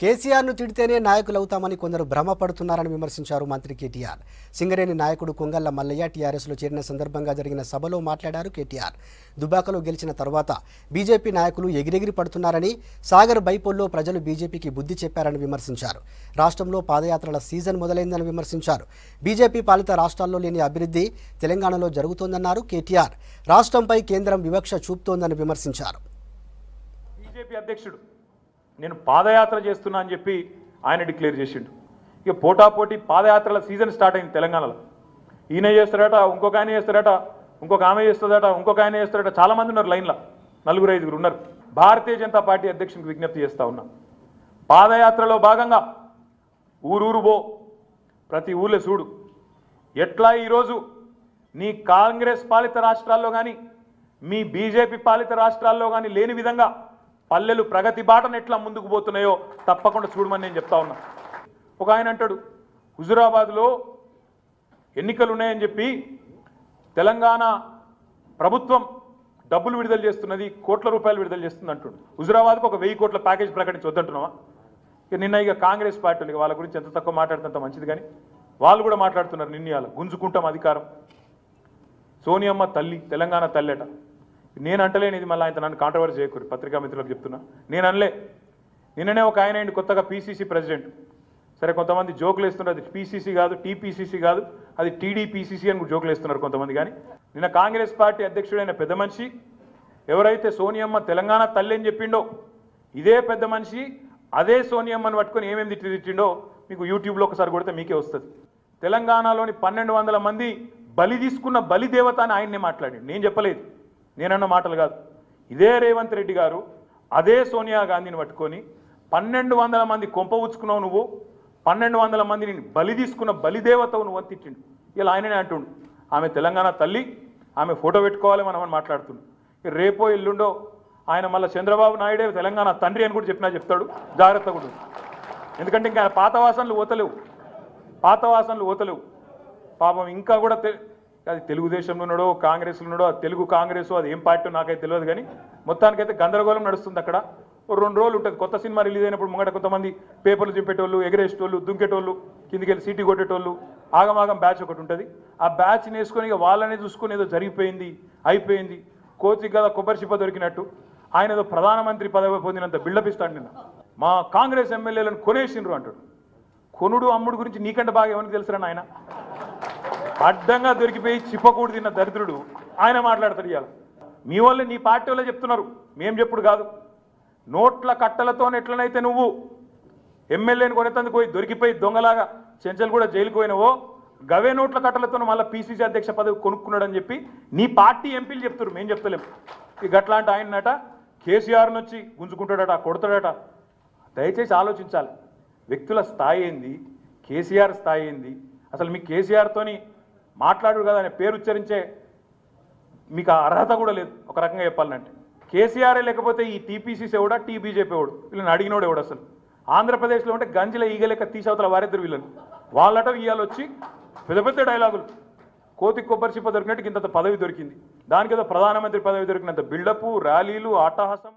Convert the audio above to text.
కేసీఆర్ ను తిడితేనే నాయకులవుతామని కొందరు భ్రమపడుతున్నారని విమర్శించారు మంత్రి కేటీఆర్. సింగరేణి నాయకుడు కొంగల్ల మల్లయ్య టీఆర్ఎస్ లో చేరిన సందర్భంగా జరిగిన సభలో మాట్లాడారు కేటీఆర్. దుబాకలో గెలిచిన తర్వాత బీజేపీ నాయకులు ఎగిరెగిరి పడుతున్నారని, సాగర్ బైపోల్లో ప్రజలు బీజేపీకి బుద్ధి చెప్పారని విమర్శించారు. రాష్ట్రంలో పాదయాత్రల సీజన్ మొదలైందని విమర్శించారు. బీజేపీ పాలిత రాష్ట్రాల్లో లేని అభివృద్ధి తెలంగాణలో జరుగుతోందన్నారు కేటీఆర్. రాష్ట్రంపై కేంద్రం వివక్ష చూపుతోందని విమర్శించారు. బీజేపీ అధ్యక్షుడు నేను పాదయాత్ర చేస్తున్నా అని చెప్పి ఆయన డిక్లేర్ చేసిండు. ఇక పోటాపోటీ పాదయాత్రల సీజన్ స్టార్ట్ అయింది తెలంగాణలో. ఈయన చేస్తాడట, ఇంకొక ఆయన చేస్తాడట, ఇంకొక ఆమె చేస్తుందట, ఇంకొక ఆయన చేస్తాడట. చాలామంది ఉన్నారు లైన్లో, 4-5 ఉన్నారు. భారతీయ జనతా పార్టీ అధ్యక్షునికి విజ్ఞప్తి చేస్తూ ఉన్నా, పాదయాత్రలో భాగంగా ఊరూరు పో, ప్రతి ఊర్లో చూడు ఎట్లా ఈరోజు నీ కాంగ్రెస్ పాలిత రాష్ట్రాల్లో కానీ మీ బీజేపీ పాలిత రాష్ట్రాల్లో కానీ లేని విధంగా పల్లెలు ప్రగతి బాటను ఎట్లా ముందుకు పోతున్నాయో తప్పకుండా చూడమని నేను చెప్తా ఉన్నా. ఒక ఆయన అంటాడు హుజురాబాద్లో ఎన్నికలు ఉన్నాయని చెప్పి తెలంగాణ ప్రభుత్వం డబ్బులు విడుదల చేస్తున్నది, కోట్ల రూపాయలు విడుదల చేస్తుంది అంటాడు. హుజురాబాద్కు ఒక 1000 కోట్ల ప్యాకేజ్ ప్రకటించి వద్దంటున్నావా? నిన్న ఇక కాంగ్రెస్ పార్టీలు వాళ్ళ గురించి ఎంత తక్కువ మాట్లాడుతుంటే మంచిది, కానీ వాళ్ళు కూడా మాట్లాడుతున్నారు. నిన్న గుంజుకుంటాం అధికారం, సోనియమ్మ తల్లి తెలంగాణ తల్లెట. నేను అంటలేను ఇది, మళ్ళీ ఆయన నన్ను కాంట్రవర్సీ చేయకూరు, పత్రికా మిత్రులకు చెప్తున్నా. నేను అనలే. నిన్ననే ఒక ఆయన అండి కొత్తగా PCC ప్రెసిడెంట్, సరే కొంతమంది జోకులు వేస్తున్నారు, అది PCC కాదు, TPCC కాదు, అది TDPCC అని జోకులు వేస్తున్నారు కొంతమంది. కానీ నిన్న కాంగ్రెస్ పార్టీ అధ్యక్షుడైన పెద్ద మనిషి ఎవరైతే సోనియమ్మ తెలంగాణ తల్లి అని చెప్పిండో, ఇదే పెద్ద మనిషి అదే సోనియమ్మని పట్టుకొని ఏమేమి తిట్టిండో మీకు యూట్యూబ్లో ఒకసారి కొడితే మీకే వస్తుంది. తెలంగాణలోని 1200 మంది బలి తీసుకున్న బలి దేవత అని ఆయన్నే మాట్లాడిండు, నేను చెప్పలేదు, నేనన్న మాటలు కాదు. ఇదే రేవంత్ రెడ్డి గారు అదే సోనియా గాంధీని పట్టుకొని 1200 మంది కొంప ఉచ్చుకున్నావు నువ్వు, 1200 మందిని బలి తీసుకున్న బలిదేవతవు నువ్వు అని తిట్టిండు. ఇలా ఆయననే అంటుండు ఆమె తెలంగాణ తల్లి, ఆమె ఫోటో పెట్టుకోవాలి మనం అని మాట్లాడుతుండు. రేపో ఎల్లుండో ఆయన మళ్ళీ చంద్రబాబు నాయుడే తెలంగాణ తండ్రి అని కూడా చెప్తాడు, జాగ్రత్త కూడా. ఎందుకంటే ఇంకా ఆయన పాత వాసనలు పోతలేవు పాపం. ఇంకా కూడా అది తెలుగుదేశంలో ఉన్నాడో కాంగ్రెస్లో ఉన్నాడో, తెలుగు కాంగ్రెస్ అది ఏం పార్టీ నాకైతే తెలియదు, కానీ మొత్తానికైతే గందరగోళం నడుస్తుంది అక్కడ. 2 రోజులు ఉంటుంది, కొత్త సినిమా రిలీజ్ అయినప్పుడు ముంగట కొంతమంది పేపర్లు చింపేటోళ్ళు, ఎగరేసేటోళ్ళు, దుంకేటోళ్ళు, కిందికి వెళ్ళి సీటీ కొట్టేటోళ్ళు, ఆగమాగం బ్యాచ్ ఒకటి ఉంటుంది. ఆ బ్యాచ్ని వేసుకొని ఇక వాళ్ళనే చూసుకొని ఏదో జరిగిపోయింది అయిపోయింది, కోతికి కదా కొబ్బరి చిప్ప దొరికినట్టు ఆయన ఏదో ప్రధానమంత్రి పదవి పొందినంత బిల్డప్ ఇస్తాడు. నిన్న మా కాంగ్రెస్ ఎమ్మెల్యేలను కొనేసిండ్రు అంటాడు. కొనుడు అమ్ముడు గురించి నీకంటే బాగా ఎవరికి తెలుసురని ఆయన అడ్డంగా దొరికిపోయి చిప్పకూడు తిన్న దరిద్రుడు ఆయన మాట్లాడతాడు. ఇవాళ మీ వాళ్ళే, నీ పార్టీ వాళ్ళే చెప్తున్నారు, మేం చెప్పుడు కాదు. నోట్ల కట్టలతో ఎట్లనైతే నువ్వు ఎమ్మెల్యేని కొనేతందుకు పోయి దొరికిపోయి దొంగలాగా చెంచలు కూడా జైలుకు పోయినవో, గవే నోట్ల కట్టలతో మళ్ళీ PCC అధ్యక్ష పదవి కొనుక్కున్నాడని చెప్పి నీ పార్టీ ఎంపీలు చెప్తున్నారు, మేము చెప్తలేము. ఇక అట్లాంటి ఆయనట కేసీఆర్ని వచ్చి గుంజుకుంటాడట, కొడతాడట. దయచేసి ఆలోచించాలి, వ్యక్తుల స్థాయి ఏంది, కేసీఆర్ స్థాయి ఏంది. అసలు మీ కేసీఆర్తోని మాట్లాడు కదా అనే పేరు ఉచ్చరించే మీకు అర్హత కూడా లేదు ఒక రకంగా చెప్పాలంటే. కేసీఆర్ లేకపోతే ఈ TPCC ఎవడా, TBJP ఎవడు, వీళ్ళని అడిగినోడు ఎవడు? అసలు ఆంధ్రప్రదేశ్లో ఉంటే గంజిల ఈగ లెక్క తీసవుతారు వారిద్దరు వీళ్ళని. వాళ్ళట ఇవాళ వచ్చి పెద్ద పెద్ద డైలాగులు, కోతి కొబ్బరి చిప్ప దొరికినట్టు ఇంత పదవి దొరికింది, దానికి ఏదో ప్రధానమంత్రి పదవి దొరికినంత బిల్డప్, ర్యాలీలు, ఆటహాసం.